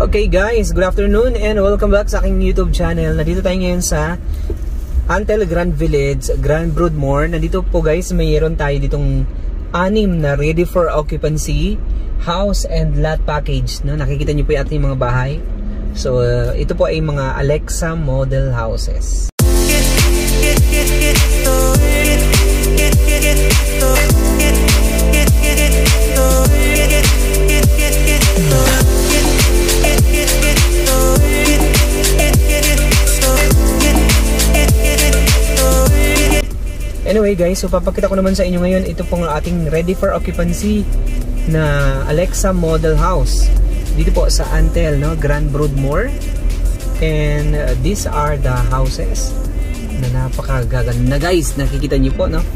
Okay guys, good afternoon and welcome back sa aking YouTube channel. Nandito tayo ngayon sa Antel Grand Village, Grand Broadmore. Nandito po guys, mayroon tayo ditong 6 na ready for occupancy house and lot package, no? Nakikita niyo po yung ating mga bahay. So ito po ay mga Alexa model houses. Anyway guys, so papakita ko naman sa inyo ngayon ito pong ating ready for occupancy na Alexa model house dito po sa Antel, no, Grand Broadmore. And these are the houses na napakagaganda guys, nakikita niyo po, no.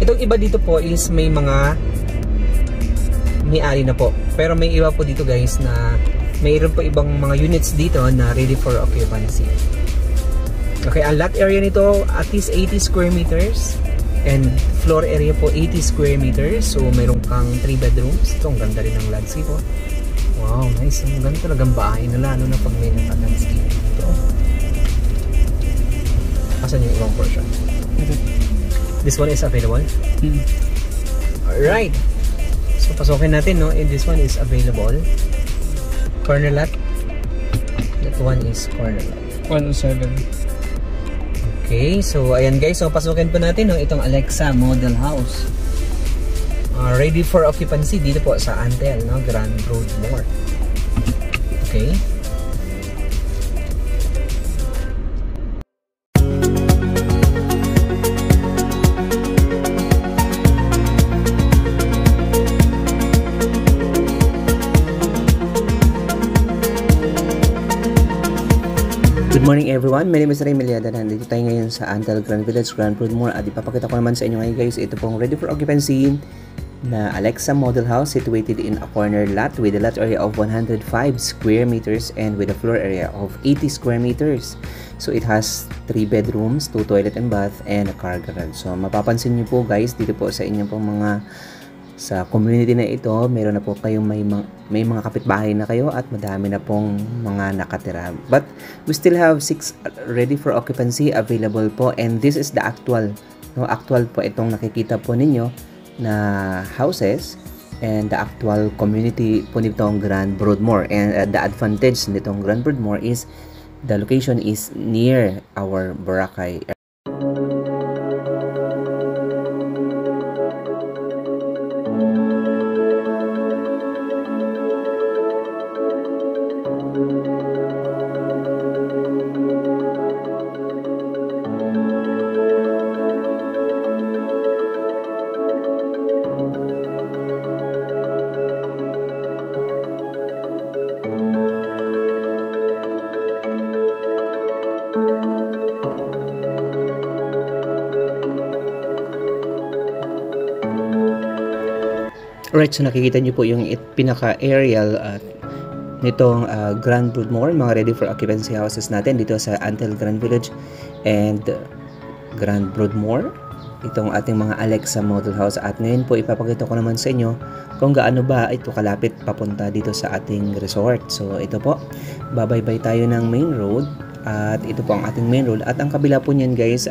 Itong iba dito po is may mga may-ari na po, pero may iba po dito guys na mayroon po ibang mga units dito na ready for occupancy. Okay, ang lot area nito at least 80 square meters and floor area po 80 square meters. So mayroon kang 3 bedrooms. Ito, ang ganda rin ng landscape po. Wow, nice. Ang ganda talagang bahay nila, lalo na pag may naka-landscape. Ito. Asan yung ibang portion? This one is available? Alright. So pasokin natin, no? And this one is available. Corner lot. That one is corner lot. 107. Okay, so ayan guys, so pasukin po natin, no, itong Alexa model house. Ready for occupancy dito po sa Antel, no, Grand Broadmore. Okay. Good morning everyone, my name is Rey Millada. Nandito tayo ngayon sa Antel Grand Village, Grand Broadmore. At ipapakita ko naman sa inyo ngayon guys, ito pong ready for occupancy na Alexa model house situated in a corner lot with a lot area of 105 square meters and with a floor area of 80 square meters. So it has 3 bedrooms, 2 toilet and bath, and a car garage. So mapapansin nyo po guys, dito po sa inyong pong mga sa community na ito, meron na po kayong may mga kapitbahay na kayo at madami na pong mga nakatira. But we still have 6 ready for occupancy available po, and this is the actual. No, actual po itong nakikita po ninyo na houses and the actual community po nitong Grand Broadmore. And the advantage nitong Grand Broadmore is the location is near our Boracay area. Alright, so nakikita nyo po yung pinaka-aerial nitong Grand Broadmore, mga ready for occupancy houses natin dito sa Antel Grand Village and Grand Broadmore, itong ating mga Alexa model house. At ngayon po ipapakita ko naman sa inyo kung gaano ba ito kalapit papunta dito sa ating resort. So ito po, babaybay tayo ng main road at ito po ang ating main road, at ang kabila po niyan guys,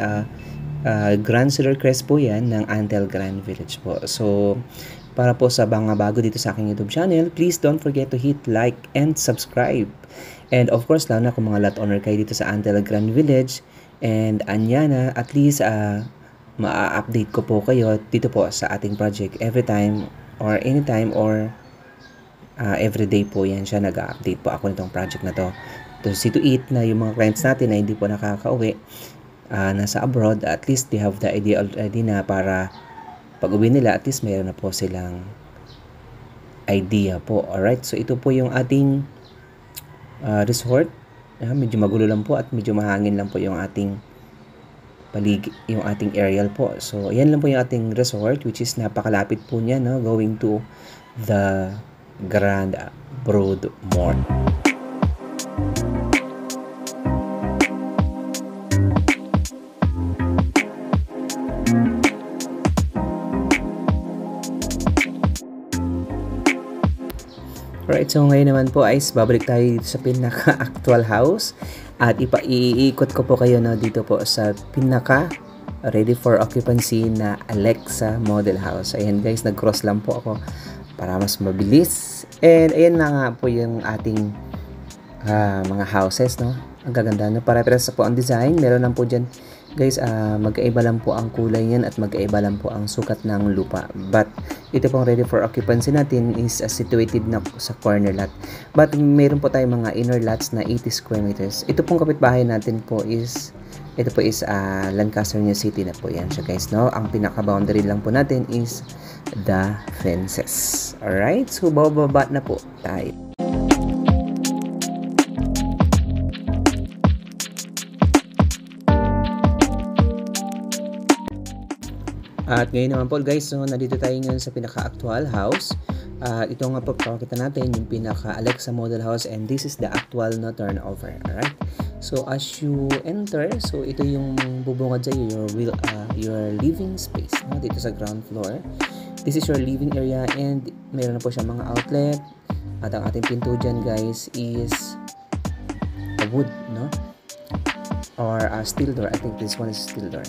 Grand Silver Crest po yan ng Antel Grand Village po. So para po sa mga bago dito sa aking YouTube channel, please don't forget to hit like and subscribe. And of course, lalo na kung mga lot owner kayo dito sa Antel Grand Village and Anyana, at least ma-update ko po kayo dito po sa ating project every time or anytime or everyday po yan siya, nag-update po ako nitong project na to. To see to it na yung mga clients natin na hindi po nakakauwi, nasa abroad, at least they have the idea already na para pag-uwi nila, at least mayroon na po silang idea po. Alright, so ito po yung ating resort. Medyo magulo lang po at medyo mahangin lang po yung ating paligid, yung ating aerial po. So yan lang po yung ating resort, which is napakalapit po niya, no, going to the Grand Broadmore. Alright, so ngayon naman po ay babalik tayo dito sa pinaka-actual house at iikot ko po kayo no, dito po sa pinaka ready for occupancy na Alexa model house. Ayan guys, nag-cross lang po ako para mas mabilis. And ayan na nga po yung ating mga houses, no? Ang gaganda, no? Para-pares po ang design. Meron lang po dyan guys, magkaiba lang po ang kulay niyan at magkaiba lang po ang sukat ng lupa. But ito pong ready for occupancy natin is situated na sa corner lot. But meron po tayong mga inner lots na 80 square meters. Ito pong kapitbahay natin po is Lancaster New City na po yan siya guys, no? Ang pinaka-boundary lang po natin is the fences. Alright, so bababa na po tayo. At ngayon naman po guys, so nandito tayo ngayon sa pinaka-actual house. Ito nga po pakita natin yung pinaka-Alexa model house and this is the actual no turnover. Alright? So as you enter, so ito yung bubungad sa your living space, no? Dito sa ground floor. This is your living area and meron na po siyang mga outlet. At ang ating pinto dyan guys is a wood, no? Or a steel door. I think this one is steel door.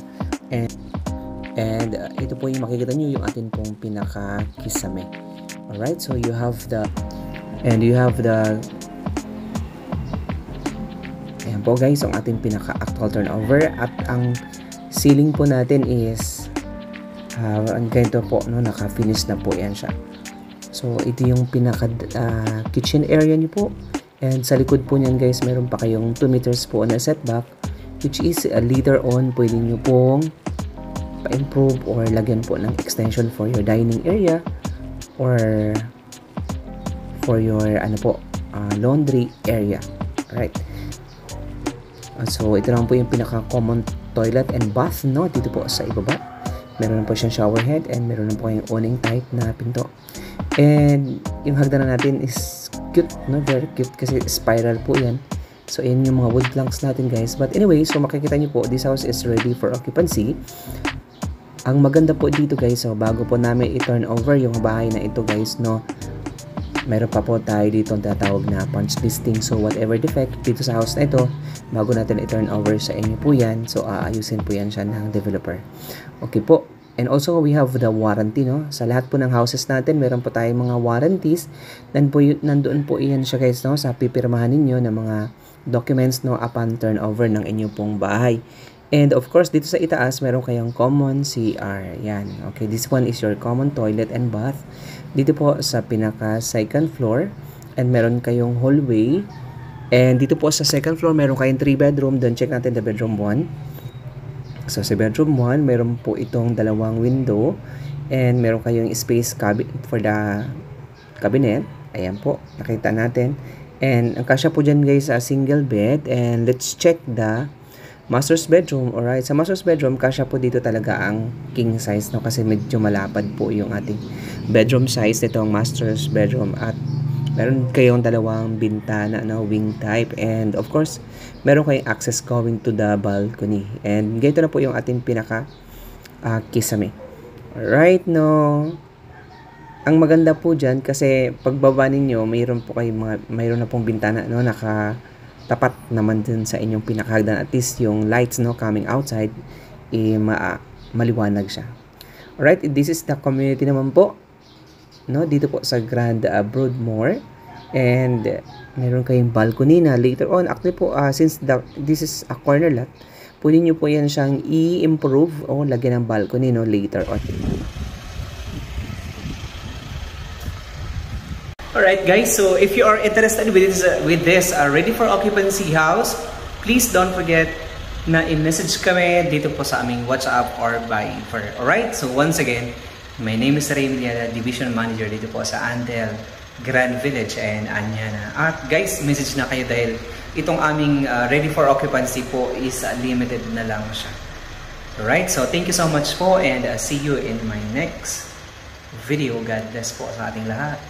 And ito po yung makikita nyo yung atin pong pinaka-kisame. Alright, so you have the ayan po guys, ang ating pinaka-actual turnover at ang ceiling po natin is ang ganito po, no, naka-finish na po yan siya. So ito yung pinaka-kitchen area nyo po and sa likod po nyan guys, meron pa kayong 2 meters po na setback which is later on pwede nyo pong pa-improve or lagyan po ng extension for your dining area or for your laundry area. Alright, so ito lang po yung pinaka common toilet and bath, no? Dito po sa ibaba meron po siyang shower head and meron po kayong awning type na pinto and yung hagdanan natin is cute, no? Very cute kasi spiral po yan. So, yun yung mga wood planks natin guys. But anyway, so makikita nyo po, this house is ready for occupancy. Ang maganda po dito guys, so bago po namin i-turn over yung bahay na ito guys, no, meron pa po tayo dito ang tatawag na punch listing. So, whatever defect dito sa house na ito, bago natin i-turn over sa inyo po yan. So, aayusin po yan siya ng developer. Okay po. And also, we have the warranty, no? Sa lahat po ng houses natin, meron po tayong mga warranties. Nandoon po iyan siya guys, no? Sa pipirmahan ninyo ng mga documents, no, upon turnover ng inyo pong bahay. And of course, dito sa itaas, meron kayong common CR. Yan. Okay, this one is your common toilet and bath. Dito po sa pinaka-second floor. And meron kayong hallway. And dito po sa second floor, meron kayong 3 bedroom. Doon check natin the bedroom 1. So sa bedroom 1, meron po itong dalawang window. And meron kayong space for the cabinet. Ayan po, nakita natin. And ang kasya po dyan guys sa single bed. And let's check the master's bedroom. Alright, sa master's bedroom, kasya po dito talaga ang king size, no? Kasi medyo malapad po yung ating bedroom size nitong master's bedroom. At meron kayong dalawang bintana na wing type. And of course, meron kayong access going to the balcony. And ganito na po yung ating pinaka kisame. Alright, no? Ang maganda po dyan, kasi pagbaba ninyo, mayroon po kayong mayroon na pong bintana, no? Tapat naman din sa inyong pinakahagdan, at least yung lights, no, coming outside maliwanag siya. Alright, this is the community naman po, no, dito po sa Grand Broadmore. And meron kayong balcony na later on, actually po since this is a corner lot, pwede nyo po yan siyang i-improve o lagyan ng balcony, no, later on. Alright guys, so if you are interested with this ready for occupancy house, please don't forget na i-message kami dito po sa aming WhatsApp or by Viber. Alright, so once again, my name is Rey Millada, Division Manager dito po sa Antel Grand Village and Anyana. At guys, message na kayo dahil itong aming ready for occupancy po is limited na lang siya. Alright, so thank you so much po and see you in my next video. God bless po sa ating lahat.